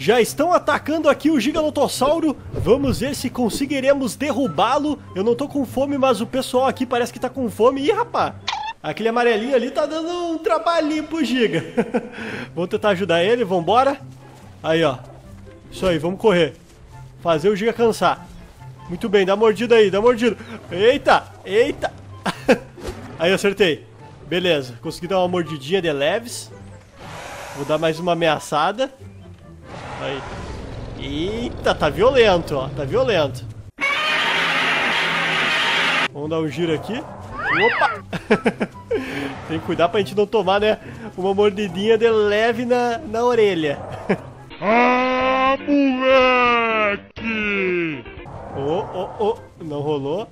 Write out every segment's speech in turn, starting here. Já estão atacando aqui o Giganotossauro. Vamos ver se conseguiremos derrubá-lo. Eu não tô com fome, mas o pessoal aqui parece que tá com fome. Ih, rapaz! Aquele amarelinho ali tá dando um trabalhinho pro Giga. Vamos tentar ajudar ele, vambora. Aí, ó. Isso aí, vamos correr. Fazer o Giga cansar. Muito bem, dá mordida aí, dá mordida. Eita, eita. Aí, acertei. Beleza, consegui dar uma mordidinha de leves. Vou dar mais uma ameaçada. Aí. Eita, tá violento, ó. Tá violento. Vamos dar um giro aqui. Opa! Tem que cuidar pra gente não tomar, né? Uma mordidinha de leve na orelha. Ah, moleque! Não rolou.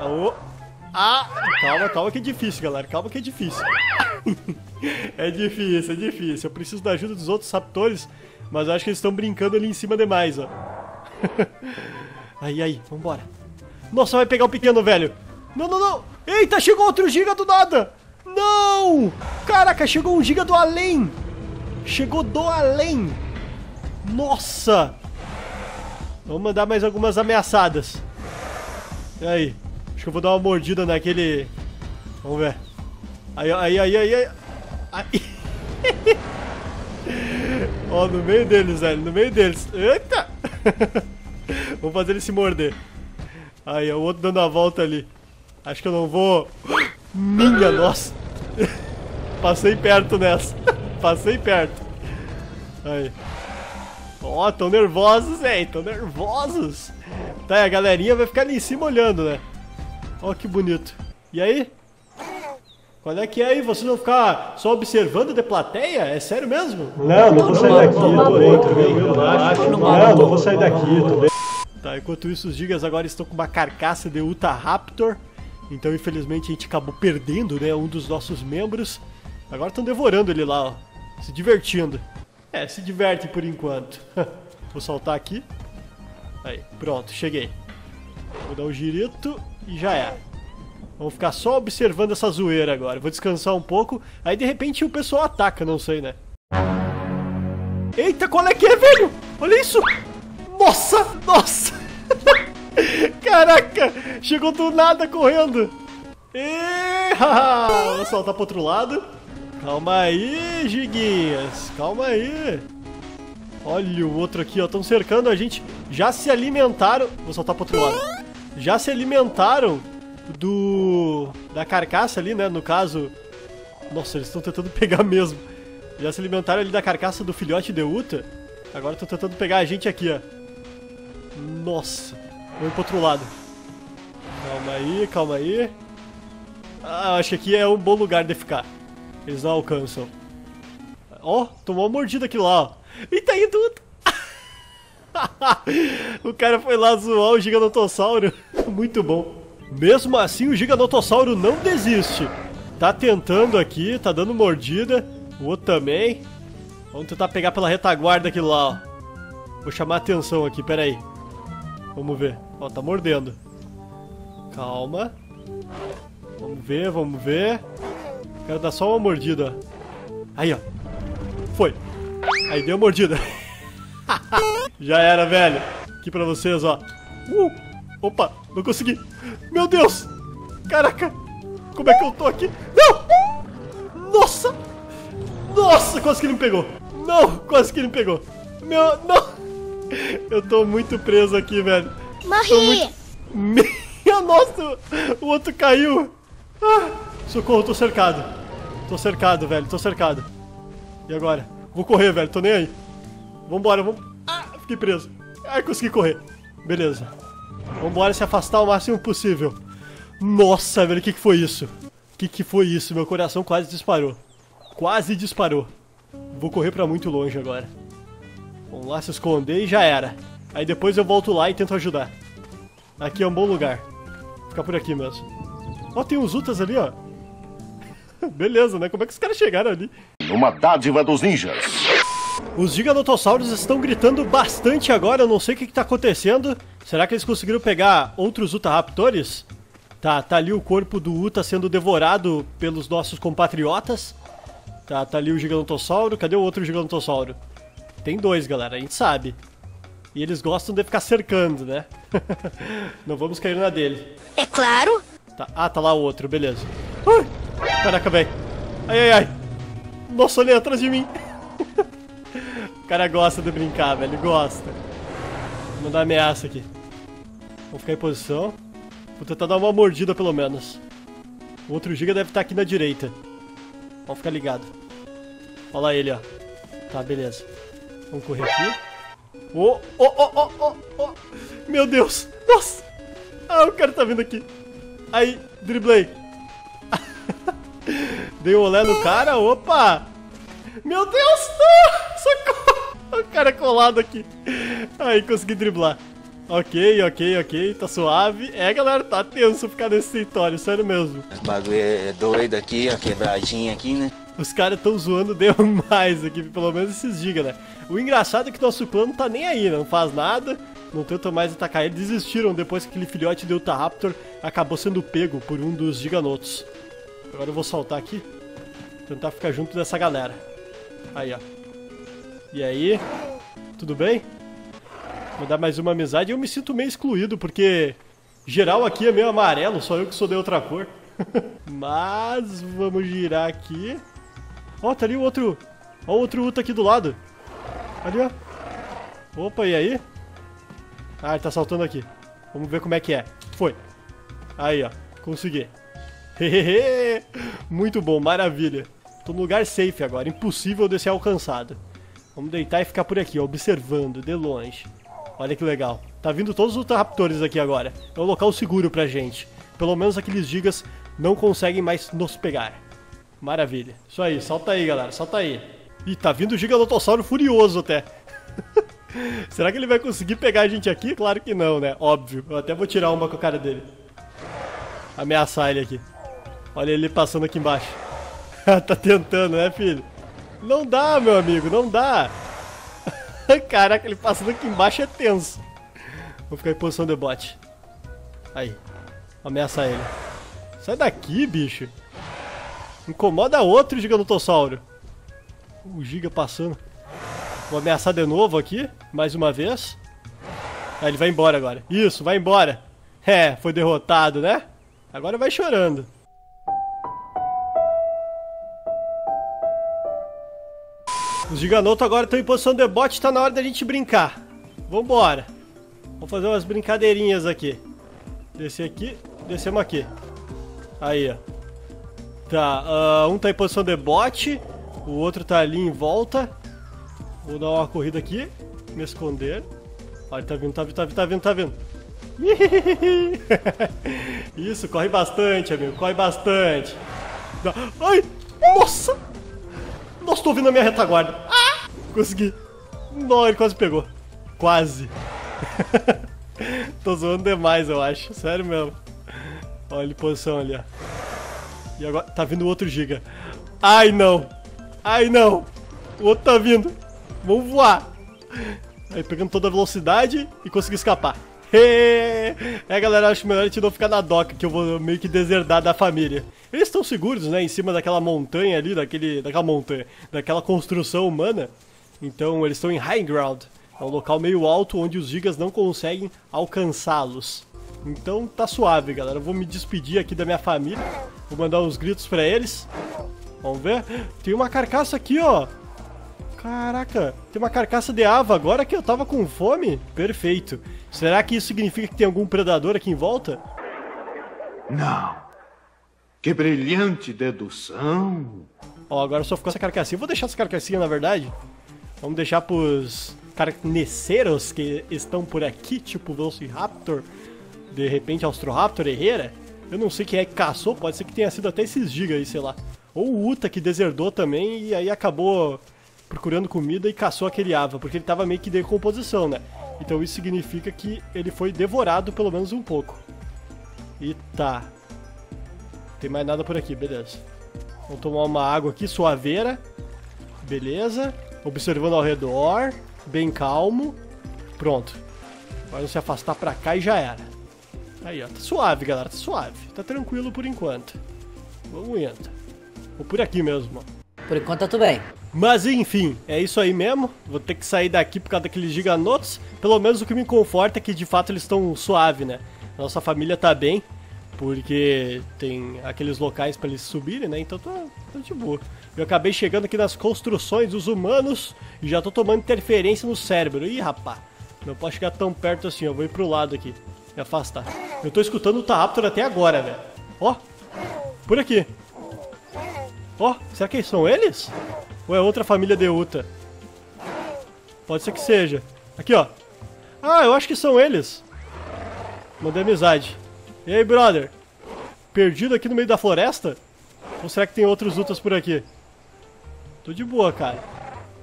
Oh. Ah, calma, calma que é difícil, galera. Calma que é difícil. É difícil, é difícil. Eu preciso da ajuda dos outros raptores, mas eu acho que eles estão brincando ali em cima demais, ó. Aí, aí, vambora. Nossa, vai pegar o pequeno, velho. Não, não, não. Eita, chegou outro giga do nada. Não. Caraca, chegou um giga do além. Chegou do além. Nossa. Vamos mandar mais algumas ameaçadas. E aí. Acho que eu vou dar uma mordida naquele... Vamos ver. Aí, aí, aí, aí, aí. Ó, no meio deles, velho. No meio deles. Eita. Vamos fazer ele se morder. Aí, o outro dando a volta ali. Acho que eu não vou... Minha nossa. Passei perto nessa. Passei perto. Aí. Ó, tão nervosos, velho. Tão nervosos. Tá, a galerinha vai ficar ali em cima olhando, né? Ó, que bonito. E aí? Qual é que é aí? Vocês vão ficar só observando de plateia? É sério mesmo? Não, não vou sair daqui. Tô dentro, eu acho. Não, não vou sair daqui. Tô dentro. Tá, enquanto isso, os gigas agora estão com uma carcaça de Utahraptor. Então, infelizmente, a gente acabou perdendo, né? Um dos nossos membros. Agora estão devorando ele lá, ó. Se divertindo. É, se divertem por enquanto. Vou saltar aqui. Aí, pronto, cheguei. Vou dar um girito e já é. Vamos ficar só observando essa zoeira agora. Vou descansar um pouco. Aí, de repente, o pessoal ataca, não sei, né? Eita, qual é que é, velho? Olha isso! Nossa, nossa! Caraca! Chegou do nada correndo! Vou saltar pro outro lado. Calma aí, giguinhas. Calma aí. Olha o outro aqui, ó. Estão cercando a gente. Já se alimentaram... Vou saltar pro outro lado. Já se alimentaram da carcaça ali, né? No caso... Nossa, eles estão tentando pegar mesmo. Já se alimentaram ali da carcaça do filhote de Uta. Agora estão tentando pegar a gente aqui, ó. Nossa. Vou ir pro outro lado. Calma aí, calma aí. Ah, acho que aqui é um bom lugar de ficar. Eles não alcançam. Ó, tomou uma mordida aqui lá, ó. E tá indo... O cara foi lá zoar o Giganotossauro. Muito bom. Mesmo assim, o Giganotossauro não desiste. Tá tentando aqui, tá dando mordida. O outro também. Vamos tentar pegar pela retaguarda aquilo lá, ó. Vou chamar a atenção aqui, peraí. Vamos ver. Ó, tá mordendo. Calma. Vamos ver, vamos ver. Quero dar só uma mordida. Aí, ó. Foi. Aí deu mordida. Já era, velho. Aqui pra vocês, ó. Opa, não consegui. Meu Deus. Caraca. Como é que eu tô aqui? Não. Nossa. Nossa, quase que ele me pegou. Não, quase que ele me pegou. Meu, não. Eu tô muito preso aqui, velho. Morri. Minha nossa, o outro caiu. Ah, socorro, tô cercado. Tô cercado, velho, tô cercado. E agora? Vou correr, velho, tô nem aí. Vambora, vamos. Ah, fiquei preso. Ah, consegui correr. Beleza. Vambora se afastar o máximo possível. Nossa, velho, que foi isso? Que foi isso? Meu coração quase disparou. Quase disparou. Vou correr pra muito longe agora. Vamos lá se esconder e já era. Aí depois eu volto lá e tento ajudar. Aqui é um bom lugar. Vou ficar por aqui mesmo. Ó, tem uns Utas ali, ó. Beleza, né? Como é que os caras chegaram ali? Uma dádiva dos ninjas. Os Giganotossauros estão gritando bastante agora, eu não sei o que está acontecendo. Será que eles conseguiram pegar outros Utahraptores? Tá ali o corpo do Uta sendo devorado pelos nossos compatriotas. Tá ali o Giganotossauro, cadê o outro Giganotossauro? Tem dois, galera, a gente sabe. E eles gostam de ficar cercando, né? Não vamos cair na dele. É claro. Tá. Ah, tá lá o outro, beleza. Caraca, velho. Ai, ai, ai. Nossa, olha atrás de mim. O cara gosta de brincar, velho. Gosta. Vou mandar ameaça aqui. Vou ficar em posição. Vou tentar dar uma mordida, pelo menos. O outro giga deve estar aqui na direita. Vamos ficar ligado. Olha lá ele, ó. Tá, beleza. Vamos correr aqui. Oh, oh, oh, oh, oh, oh. Meu Deus. Nossa. Ah, o cara tá vindo aqui. Aí, driblei. Dei um olé no cara. Opa. Meu Deus. Ah, socorro. O cara colado aqui. Aí, consegui driblar. Ok, ok, ok. Tá suave. É, galera, tá tenso ficar nesse território. Sério mesmo. Os bagulho é doido aqui, ó. Quebradinha aqui, né? Os caras tão zoando demais aqui, pelo menos esses gigas, né? O engraçado é que nosso plano não tá nem aí, né? Não faz nada, não tenta mais atacar. Eles desistiram depois que aquele filhote de Utahraptor acabou sendo pego por um dos giganotos. Agora eu vou saltar aqui, tentar ficar junto dessa galera. Aí, ó. E aí? Tudo bem? Vou dar mais uma amizade. Eu me sinto meio excluído, porque geral aqui é meio amarelo, só eu que sou de outra cor. Mas vamos girar aqui. Ó, tá ali o outro. Ó, o outro Uta aqui do lado. Ali, ó. Opa, e aí? Ah, ele tá saltando aqui. Vamos ver como é que é. Foi. Aí, ó. Consegui. Hehehe. Muito bom, maravilha. Tô no lugar safe agora. Impossível de ser alcançado. Vamos deitar e ficar por aqui, ó. Observando de longe. Olha que legal. Tá vindo todos os Utahraptores aqui agora. É um local seguro pra gente. Pelo menos aqueles gigas não conseguem mais nos pegar. Maravilha. Isso aí, salta aí, galera, salta aí. Ih, tá vindo o Giganotosauro furioso até. Será que ele vai conseguir pegar a gente aqui? Claro que não, né? Óbvio. Eu até vou tirar uma com a cara dele. Ameaçar ele aqui. Olha ele passando aqui embaixo. Tá tentando, né, filho? Não dá, meu amigo, não dá. Caraca, ele passando aqui embaixo é tenso. Vou ficar em posição de bote. Aí. Ameaçar ele. Sai daqui, bicho. Incomoda outro giganotossauro. O giga passando. Vou ameaçar de novo aqui. Mais uma vez. Ah, ele vai embora agora. Isso, vai embora. É, foi derrotado, né? Agora vai chorando. Os giganotos agora estão em posição de bote. Tá na hora da gente brincar. Vambora. Vou fazer umas brincadeirinhas aqui. Descer aqui. Descemos aqui. Aí, ó. Tá, um tá em posição de bote, o outro tá ali em volta. Vou dar uma corrida aqui, me esconder. Olha, tá vindo, tá vindo, tá vindo, tá vindo, tá vindo. Isso, corre bastante, amigo, corre bastante. Ai, nossa! Nossa, tô vindo a minha retaguarda. Ah! Consegui. Não, ele quase pegou. Quase. Tô zoando demais, eu acho, sério mesmo. Olha ele, posição ali, ó. E agora tá vindo outro giga. Ai, não. Ai, não. O outro tá vindo. Vamos voar. Aí, pegando toda a velocidade e consegui escapar. É, galera, acho melhor a gente não ficar na doca, que eu vou meio que deserdar da família. Eles estão seguros, né? Em cima daquela montanha ali, daquela montanha, daquela construção humana. Então, eles estão em high ground. É um local meio alto onde os gigas não conseguem alcançá-los. Então tá suave, galera. Eu vou me despedir aqui da minha família. Vou mandar uns gritos pra eles. Vamos ver. Tem uma carcaça aqui, ó. Caraca, tem uma carcaça de ava agora que eu tava com fome. Perfeito. Será que isso significa que tem algum predador aqui em volta? Não. Que brilhante dedução. Ó, agora só ficou essa carcassinha. Eu vou deixar essa carcassinha, na verdade. Vamos deixar pros carneceiros que estão por aqui, tipo o Velociraptor. De repente, Austro-Raptor, Herrera. Eu não sei quem é que caçou, pode ser que tenha sido até esses gigas aí, sei lá. Ou o Uta, que deserdou também e aí acabou procurando comida e caçou aquele ava, porque ele tava meio que em decomposição, né? Então isso significa que ele foi devorado pelo menos um pouco. E tá. Não tem mais nada por aqui, beleza. Vamos tomar uma água aqui, suaveira. Beleza. Observando ao redor, bem calmo. Pronto. Agora vamos se afastar pra cá e já era. Aí, ó, tá suave, galera, tá suave. Tá tranquilo por enquanto. Vamos indo. Ou por aqui mesmo, ó. Por enquanto tá tudo bem. Mas enfim, é isso aí mesmo. Vou ter que sair daqui por causa daqueles giganotos. Pelo menos o que me conforta é que de fato eles estão suave, né? Nossa família tá bem, porque tem aqueles locais pra eles subirem, né? Então tô de boa. Eu acabei chegando aqui nas construções dos humanos e já tô tomando interferência no cérebro. Ih, rapá, não posso chegar tão perto assim, eu vou ir pro lado aqui, me afastar. Eu tô escutando o Utahraptor até agora, velho. Ó, por aqui. Ó, será que são eles? Ou é outra família de Uta? Pode ser que seja. Aqui, ó. Ah, eu acho que são eles. Mandei amizade. E aí, brother? Perdido aqui no meio da floresta? Ou será que tem outros Utas por aqui? Tô de boa, cara.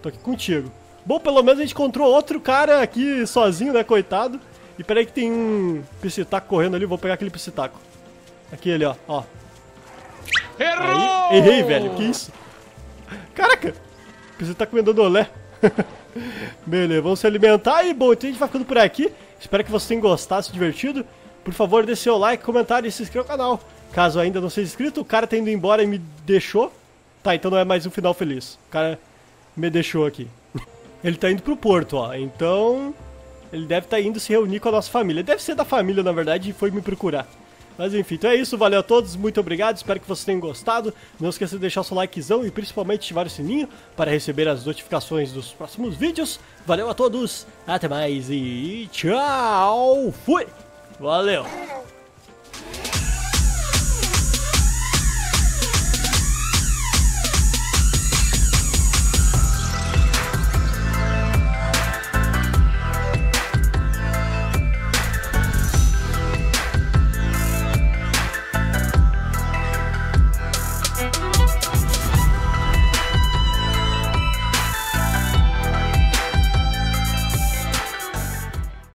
Tô aqui contigo. Bom, pelo menos a gente encontrou outro cara aqui sozinho, né, coitado. E peraí que tem um psitaco correndo ali. Vou pegar aquele psitaco. Aqui ele, ó. Ó. Errou! Aí, errei, velho. Que isso? Caraca! Você tá comendo olé. Beleza, vamos se alimentar. E bom, então a gente vai ficando por aqui. Espero que vocês tenham gostado, se divertido. Por favor, deixe seu like, comentário e se inscreva no canal. Caso ainda não seja inscrito, o cara tá indo embora e me deixou. Tá, então não é mais um final feliz. O cara me deixou aqui. Ele tá indo pro porto, ó. Então, ele deve tá indo se reunir com a nossa família. Deve ser da família, na verdade, e foi me procurar. Mas enfim, então é isso, valeu a todos, muito obrigado, espero que vocês tenham gostado. Não esqueça de deixar o seu likezão e principalmente ativar o sininho para receber as notificações dos próximos vídeos. Valeu a todos, até mais e tchau, fui, valeu!